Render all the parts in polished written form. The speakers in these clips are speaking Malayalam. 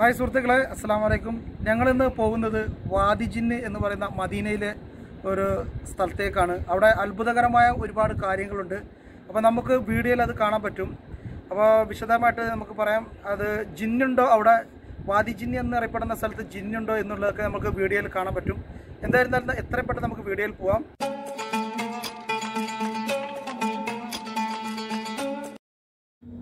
Hi Surthakale, Assalamu alaikum. ഞങ്ങളിന്ന് പോകുന്നത് വാദിജിന്ന് എന്ന് പറയുന്ന മദീനയിലെ ഒരു സ്ഥലത്തേക്കാണ്. അവിടെ അത്ഭുതകരമായ ഒരുപാട് കാര്യങ്ങളുണ്ട്. അപ്പോൾ നമുക്ക് വീഡിയോയിൽ അത് കാണാൻ പറ്റും. അപ്പോൾ വിശദമായിട്ട് നമുക്ക് പറയാം അത് ജിന്നുണ്ടോ അവിടെ വാദിജിന്ന് എന്ന് അറിയപ്പെടുന്ന സ്ഥലത്ത് ജിന്നുണ്ടോ എന്നുള്ളതൊക്കെ നമുക്ക് വീഡിയോയിൽ കാണാൻ പറ്റും. എന്തായിരുന്നാലും എത്രയും പെട്ടെന്ന് നമുക്ക് വീഡിയോയിൽ പോവാം.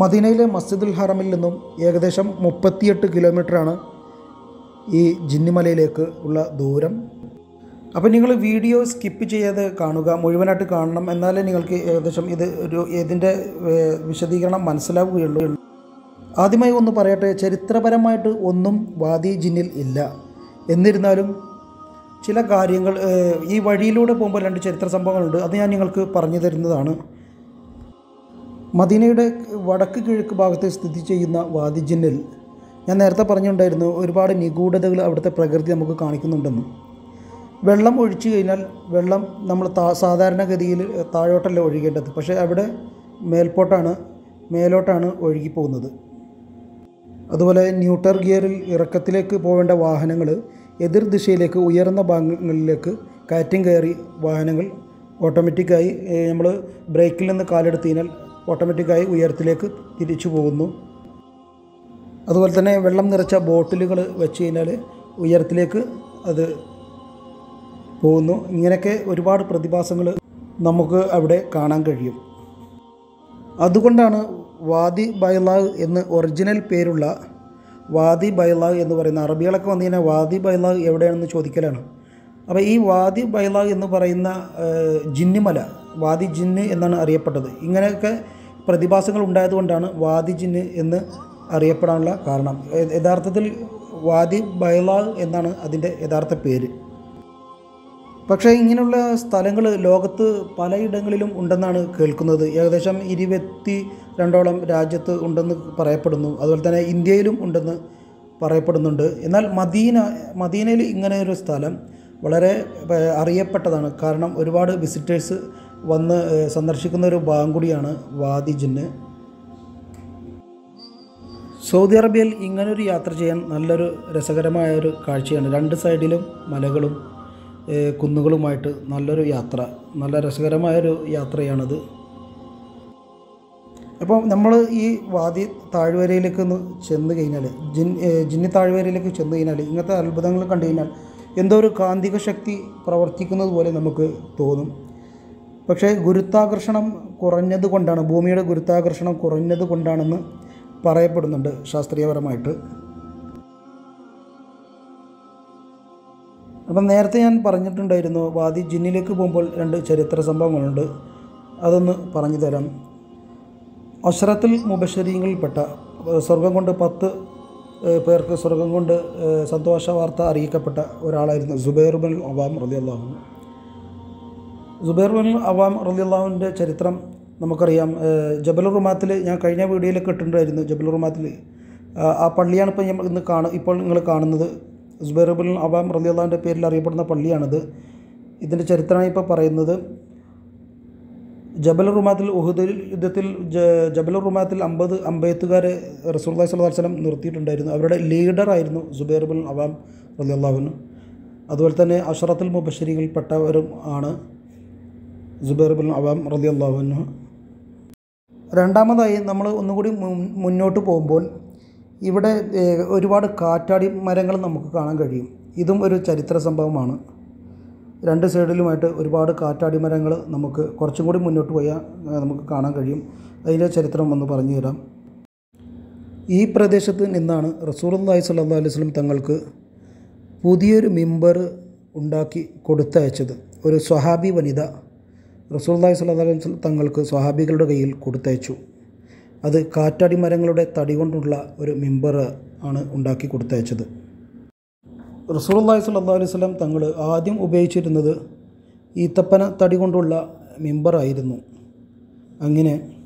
മദീനയിലെ മസ്ജിദുൽ ഹറമിൽ നിന്നും ഏകദേശം 38 കിലോമീറ്ററാണ് ഈ ജിന്നിമലയിലേക്ക് ഉള്ള ദൂരം. അപ്പോൾ നിങ്ങൾ വീഡിയോ സ്കിപ്പ് ചെയ്യാതെ കാണുക, മുഴുവനായിട്ട് കാണണം. എന്നാലേ നിങ്ങൾക്ക് ഏകദേശം ഇത് ഒരു ഇതിൻ്റെ വിശദീകരണം മനസ്സിലാവുകയുള്ളൂ. ആദ്യമായി ഒന്ന് പറയട്ടെ, ചരിത്രപരമായിട്ട് ഒന്നും വാദി ജിന്നിൽ ഇല്ല. എന്നിരുന്നാലും ചില കാര്യങ്ങൾ ഈ വഴിയിലൂടെ പോകുമ്പോൾ രണ്ട് ചരിത്ര സംഭവങ്ങളുണ്ട്. അത് ഞാൻ നിങ്ങൾക്ക് പറഞ്ഞു തരുന്നതാണ്. മദീനയുടെ വടക്ക് കിഴക്ക് ഭാഗത്ത് സ്ഥിതി ചെയ്യുന്ന വാദി ജിന്നിൽ ഞാൻ നേരത്തെ പറഞ്ഞിട്ടുണ്ടായിരുന്നു ഒരുപാട് നിഗൂഢതകൾ അവിടുത്തെ പ്രകൃതി നമുക്ക് കാണിക്കുന്നുണ്ടെന്ന്. വെള്ളം ഒഴിച്ചു കഴിഞ്ഞാൽ വെള്ളം നമ്മൾ സാധാരണഗതിയിൽ താഴോട്ടല്ല ഒഴുകേണ്ടത്, പക്ഷേ അവിടെ മേലോട്ടാണ് ഒഴുകിപ്പോകുന്നത്. അതുപോലെ ന്യൂട്ടർ ഗിയറിൽ ഇറക്കത്തിലേക്ക് പോകേണ്ട വാഹനങ്ങൾ എതിർ ദിശയിലേക്ക് ഉയർന്ന ഭാഗങ്ങളിലേക്ക് കയറ്റം കയറി വാഹനങ്ങൾ ഓട്ടോമാറ്റിക്കായി നമ്മൾ ബ്രേക്കിൽ നിന്ന് കാലെടുത്ത് കഴിഞ്ഞാൽ ഓട്ടോമാറ്റിക്കായി ഉയരത്തിലേക്ക് തിരിച്ചു പോകുന്നു. അതുപോലെ തന്നെ വെള്ളം നിറച്ച ബോട്ടിലുകൾ വെച്ച് കഴിഞ്ഞാൽ ഉയരത്തിലേക്ക് അത് പോകുന്നു. ഇങ്ങനെയൊക്കെ ഒരുപാട് പ്രതിഭാസങ്ങൾ നമുക്ക് അവിടെ കാണാൻ കഴിയും. അതുകൊണ്ടാണ് വാദി ബൈലാവ് എന്ന് ഒറിജിനൽ പേരുള്ള വാദി ബൈലാവ് എന്ന് പറയുന്ന, അറബികളൊക്കെ വന്നു കഴിഞ്ഞാൽ വാദി ബൈലാവ് എവിടെയാണെന്ന് ചോദിക്കലാണ്. അപ്പോൾ ഈ വാദി ബൈലാവ് എന്ന് പറയുന്ന ജിന്നിമല വാദി ജിന്ന് എന്നാണ് അറിയപ്പെട്ടത്. ഇങ്ങനെയൊക്കെ പ്രതിഭാസങ്ങൾ ഉണ്ടായതുകൊണ്ടാണ് വാദി ജിന്ന് എന്ന് അറിയപ്പെടാനുള്ള കാരണം. യഥാർത്ഥത്തിൽ വാദി ബൈലാവ് എന്നാണ് അതിൻ്റെ യഥാർത്ഥ പേര്. പക്ഷേ ഇങ്ങനെയുള്ള സ്ഥലങ്ങൾ ലോകത്ത് പലയിടങ്ങളിലും ഉണ്ടെന്നാണ് കേൾക്കുന്നത്. ഏകദേശം 22 രാജ്യത്ത് ഉണ്ടെന്ന് പറയപ്പെടുന്നു. അതുപോലെ തന്നെ ഇന്ത്യയിലും ഉണ്ടെന്ന് പറയപ്പെടുന്നുണ്ട്. എന്നാൽ മദീനയിൽ ഇങ്ങനെയൊരു സ്ഥലം വളരെ അറിയപ്പെട്ടതാണ്. കാരണം ഒരുപാട് വിസിറ്റേഴ്സ് വന്ന് സന്ദർശിക്കുന്ന ഒരു ഭാഗം കൂടിയാണ് വാദി ജിന്ന്. സൗദി അറേബ്യയിൽ ഇങ്ങനൊരു യാത്ര ചെയ്യാൻ നല്ലൊരു രസകരമായൊരു കാഴ്ചയാണ്. രണ്ട് സൈഡിലും മലകളും കുന്നുകളുമായിട്ട് നല്ലൊരു യാത്ര, നല്ല രസകരമായൊരു യാത്രയാണത്. അപ്പോൾ നമ്മൾ ഈ വാദി താഴ്വരയിലേക്ക് ചെന്ന് കഴിഞ്ഞാൽ ജിന്നി താഴ്വരയിലേക്ക് ചെന്ന് കഴിഞ്ഞാൽ ഇങ്ങനത്തെ അത്ഭുതങ്ങൾ കണ്ടു കഴിഞ്ഞാൽ എന്തോ ഒരു കാന്തിക ശക്തി പ്രവർത്തിക്കുന്നത് പോലെ നമുക്ക് തോന്നും. പക്ഷേ ഗുരുത്വാകർഷണം കുറഞ്ഞതുകൊണ്ടാണ്, ഭൂമിയുടെ ഗുരുത്വാകർഷണം കുറഞ്ഞതുകൊണ്ടാണെന്ന് പറയപ്പെടുന്നുണ്ട് ശാസ്ത്രീയപരമായിട്ട്. അപ്പം നേരത്തെ ഞാൻ പറഞ്ഞിട്ടുണ്ടായിരുന്നു വാദി ജിന്നിലേക്ക് പോകുമ്പോൾ രണ്ട് ചരിത്ര സംഭവങ്ങളുണ്ട്. അതൊന്ന് പറഞ്ഞു തരാം. അശ്റത്തുൽ മുബശ്ശരീങ്ങളിൽപ്പെട്ട സ്വർഗം കൊണ്ട് 10 പേർക്ക് സ്വർഗം കൊണ്ട് സന്തോഷ വാർത്ത അറിയിക്കപ്പെട്ട ഒരാളായിരുന്നു സുബൈർ ബിൻ അവാം റളിയല്ലാഹു അൻഹു. സുബൈർ ബിൻ അവാം റളിയല്ലാഹു അൻഹുവിൻ്റെ ചരിത്രം നമുക്കറിയാം. ജബൽ റുമാത്തിൽ ഞാൻ കഴിഞ്ഞ വീഡിയോയിലൊക്കെ ഇട്ടിട്ടുണ്ടായിരുന്നു. ജബൽ റുമാത്തിൽ ആ പള്ളിയാണ് ഇപ്പോൾ നമ്മൾ ഇന്ന് ഇപ്പോൾ നിങ്ങൾ കാണുന്നത്. സുബൈർ ബിൻ അവാം റളിയല്ലാഹു അൻഹുവിൻ്റെ പേരിൽ അറിയപ്പെടുന്ന പള്ളിയാണിത്. ഇതിൻ്റെ ചരിത്രമാണ് ഇപ്പോൾ പറയുന്നത്. ജബൽ റുമാത്തിൽ ഉഹുദ് യുദ്ധത്തിൽ ജബൽ റുമാത്തിൽ 50 അമ്പെയ്ത്തുകാരെ റസൂലുള്ളാഹി സ്വല്ലല്ലാഹു അലൈഹി വസല്ലം നിർത്തിയിട്ടുണ്ടായിരുന്നു. അവരുടെ ലീഡറായിരുന്നു സുബൈർ ബിൻ അവാം റളിയല്ലാഹു അൻഹു. അതുപോലെ തന്നെ അശ്റത്തുൽ മുബശ്ശരീങ്ങളിൽപ്പെട്ടവരും ആണ് സുബൈർ ബിൻ അവാം റളിയല്ലാഹു അൻഹു. രണ്ടാമതായി നമ്മൾ ഒന്നുകൂടി മുന്നോട്ട് പോകുമ്പോൾ ഇവിടെ ഒരുപാട് കാറ്റാടി മരങ്ങൾ നമുക്ക് കാണാൻ കഴിയും. ഇതും ഒരു ചരിത്ര സംഭവമാണ്. രണ്ട് സൈഡിലുമായിട്ട് ഒരുപാട് കാറ്റാടി മരങ്ങൾ നമുക്ക് കുറച്ചും കൂടി മുന്നോട്ട് പോയാൽ നമുക്ക് കാണാൻ കഴിയും. അതിൻ്റെ ചരിത്രം ഒന്ന് പറഞ്ഞു തരാം. ഈ പ്രദേശത്ത് നിന്നാണ് റസൂലുള്ളാഹി സ്വല്ലല്ലാഹു അലൈഹി വസല്ലം തങ്ങൾക്ക് പുതിയൊരു മിമ്പർ ഉണ്ടാക്കി കൊടുത്തയച്ചത്. ഒരു സ്വഹാബി വനിത റസൂലുള്ളാഹി സ്വല്ലല്ലാഹു അലൈഹി വസല്ലം തങ്ങൾക്ക് സ്വഹാബികളുടെ കയ്യിൽ കൊടുത്തയച്ചു. അത് കാറ്റാടി മരങ്ങളുടെ തടി കൊണ്ടുള്ള ഒരു മിമ്പർ ആണ് ഉണ്ടാക്കി കൊടുത്തയച്ചത്. Rasulullah sallallahu alaihi wasallam Tangal Adim Ubechitanother Ethapana Tadikondulla Mimber Aidanu Angine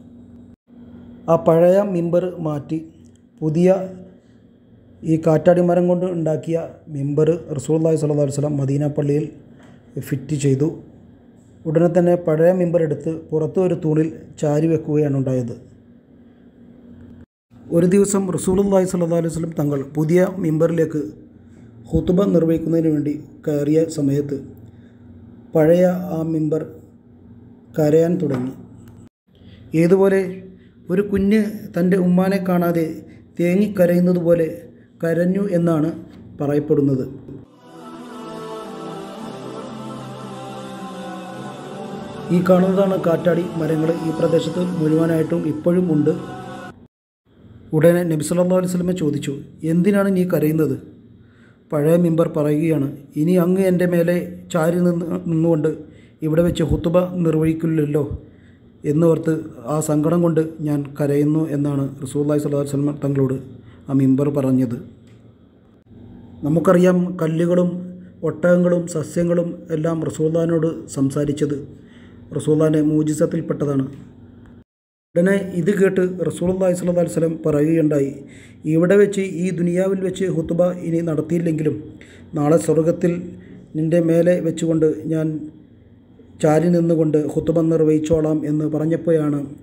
A Paraya Mimber Mati Pudia E Katadi Marangondu and Dakia Mimber Rasulullah sallallahu alaihi wasallam Madina Palil Fitti Chedu Udanathan Paraya Mimber Poratur Tulil Chari Vekue and Daid Urdivsum Rasulullah sallallahu alaihi wasallam Tangal Pudia Mimber Lake Hutuba Nurvekunari Vendi, Karia Samayatu Padaya a member Karayan Tudani Eduvore Urukune Tande Umane Kana de Tengi Karenu Vole Karanu Enana Paraipurunadu E. Kanadana Katadi, Marangala E. Pradeshatu, Mulvanaitum, Ipurimundu Udana Nebsalon Silmachodichu Yendinana E. Karenadu Padre member Paragiana, Ini Ang and Demele, Child Nund, Ivadevicha Hutuba, Nurviculillo, Enorth, A Sangarangund, Yan Kareno, and Rasulullah Salah Salman Tanglude, a member Paranjad Namukariam, Kaligulum, Otangulum, Sasangalum, Elam, Rasulano, Samsarichad, Rasulane Mujisatil Patadana. Then I educate Rasulullah Salah Salam Paragi and I. Ivadevichi, E. Dunia Vilvichi, Hutuba in Narthi Lingilum, Nala Sorgatil, Ninde Mele, Vichunda, Yan Charin in the Wunda, Hutubanar Vicholam in the Paranjapoyana,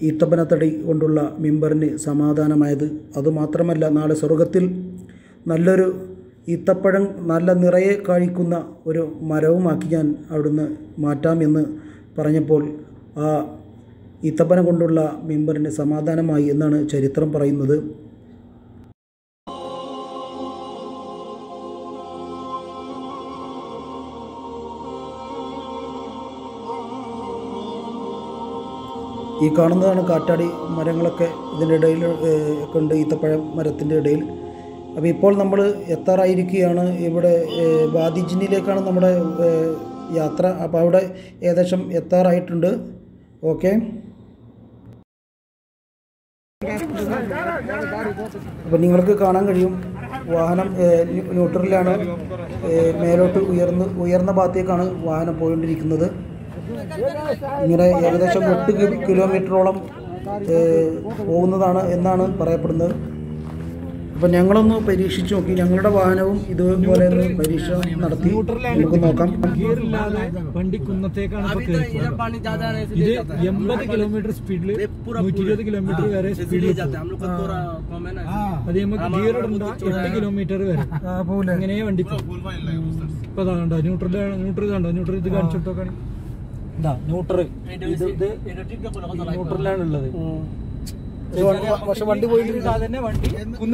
Itabanatari, Undula, Mimberni, Samadana Maidu, Adamatra Nala Sorgatil, Nalaru, Itapadang, Nala Nirae, Karikuna, Uru Marau Makian, Aduna, Matam in the Paranjapol. Itabana Gondula, member in Samadana Mayanan, Cheritram Parainadu Economy and Katadi, Marangalaka, the Dail Kundi, Itapa Marathina Dail. We poll number Yatara Irikiana, Evada Wadi Jinn Lekana number Yatra, Apauda, Edasham Yatara Itunda. Okay. But Ningalka Kanangarium, Wahanam neutral lana, Mero to Uyarna Bate Kana, Wahana Pointing another. Nira Yadasham, 2 kilometer rolam, Ounadana, Enana, Parapunda. But Yangalano, Perishichoki, Yangada Wahano, Idu, Perisha, Narthi, Yukunokam, Pandikuna, 80 kilometer speed limit, 2 kilometer speed limit. Neutral. What's a Monday? One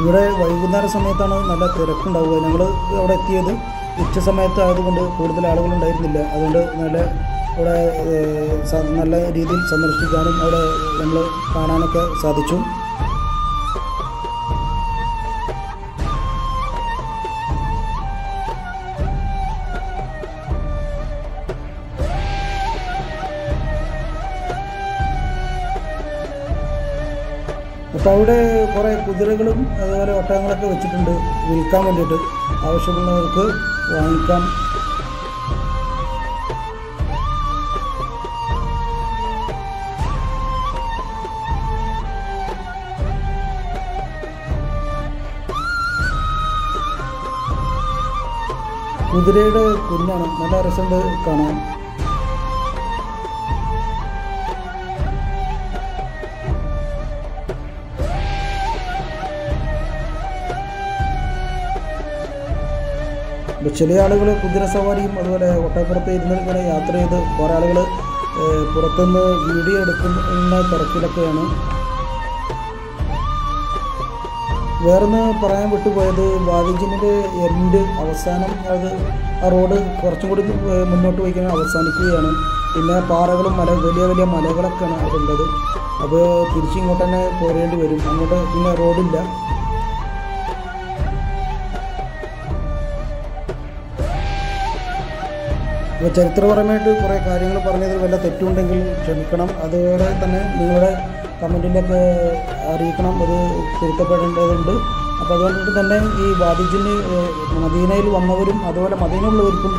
ഇവിടെ വൈകുന്നേര സമയത്താണ് നല്ല തിരക്കുണ്ടാവുക. ഞങ്ങൾ അവിടെ എത്തിയത് ഉച്ച സമയത്തായതുകൊണ്ട് കൂടുതൽ ആളുകളുണ്ടായിരുന്നില്ല. അതുകൊണ്ട് നല്ല അവിടെ നല്ല രീതിയിൽ സന്ദർശിക്കാനും അവിടെ നമ്മൾ കാണാനൊക്കെ സാധിച്ചു. അപ്പോൾ അവിടെ കുറേ കുതിരകളും അതുപോലെ ഒട്ടകങ്ങളൊക്കെ വെച്ചിട്ടുണ്ട് വിൽക്കാൻ വേണ്ടിയിട്ട്, ആവശ്യമുള്ളവർക്ക് വാങ്ങിക്കാം. കുതിരയുടെ കുഞ്ഞാണ്, നല്ല രസമുണ്ട് കാണാൻ. ചില ആളുകൾ കുതിര സവാരിയും അതുപോലെ ഒട്ടപ്പുറത്ത് ഇരുന്ന് ഇങ്ങനെ യാത്ര ചെയ്ത് കുറേ ആളുകൾ പുറത്തുനിന്ന് വീഡിയോ എടുക്കുന്ന തിരക്കിലൊക്കെയാണ്. വേറൊന്ന് പറയാൻ വിട്ടുപോയത്, വാദിജിന്നിൻ്റെ എൻഡ് അവസാനം, അത് ആ റോഡ് കുറച്ചും കൂടി മുന്നോട്ട് പോയിക്കാൻ അവസാനിക്കുകയാണ്. പിന്നെ പാറകളും മല വലിയ വലിയ മലകളൊക്കെയാണ് അവിടെ ഉള്ളത്. അത് തിരിച്ചിങ്ങോട്ട് തന്നെ പോരേണ്ടി വരും. അങ്ങോട്ട് പിന്നെ റോഡില്ല. അപ്പോൾ ചരിത്രപരമായിട്ട് കുറേ കാര്യങ്ങൾ പറഞ്ഞതിൽ വല്ല തെറ്റുണ്ടെങ്കിൽ ക്ഷമിക്കണം. അതുപോലെ തന്നെ നിങ്ങളുടെ കമൻറ്റിലൊക്കെ അറിയിക്കണം, അത് തിരുത്തപ്പെടേണ്ടതുണ്ട്. അപ്പോൾ അതുകൊണ്ട് തന്നെ ഈ വാദി ജിന്ന് മദീനയിൽ വന്നവരും അതുപോലെ മദീനയിലുള്ളവർക്കും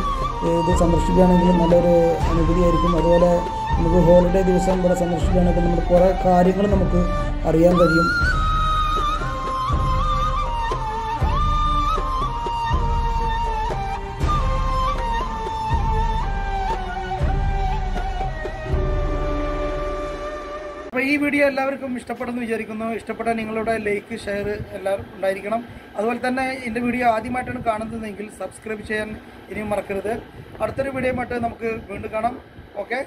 ഇത് സന്ദർശിക്കുകയാണെങ്കിൽ നല്ലൊരു അനുഭൂതിയായിരിക്കും. അതുപോലെ നമുക്ക് ഹോളിഡേ ദിവസം ഇവിടെ സന്ദർശിക്കുകയാണെങ്കിൽ നമ്മൾ കുറേ കാര്യങ്ങൾ നമുക്ക് അറിയാൻ കഴിയും. അപ്പോൾ ഈ വീഡിയോ എല്ലാവർക്കും ഇഷ്ടപ്പെടുമെന്ന് വിചാരിക്കുന്നു. ഇഷ്ടപ്പെട്ടാൽ നിങ്ങളുടെ ലൈക്ക്, ഷെയർ എല്ലാം ഉണ്ടായിരിക്കണം. അതുപോലെ തന്നെ എൻ്റെ വീഡിയോ ആദ്യമായിട്ടാണ് കാണുന്നതെങ്കിൽ സബ്സ്ക്രൈബ് ചെയ്യാൻ ഇനിയും മറക്കരുത്. അടുത്തൊരു വീഡിയോയുമായിട്ട് നമുക്ക് വീണ്ടും കാണാം. ഓക്കെ,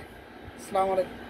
അസ്സലാമു അലൈക്കും.